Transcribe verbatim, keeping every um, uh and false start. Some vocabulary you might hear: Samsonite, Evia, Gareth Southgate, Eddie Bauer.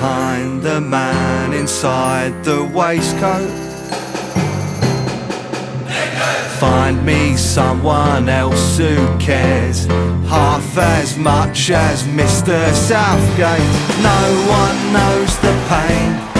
behind the man inside the waistcoat. Find me someone else who cares half as much as Mister Southgate. No one knows the pain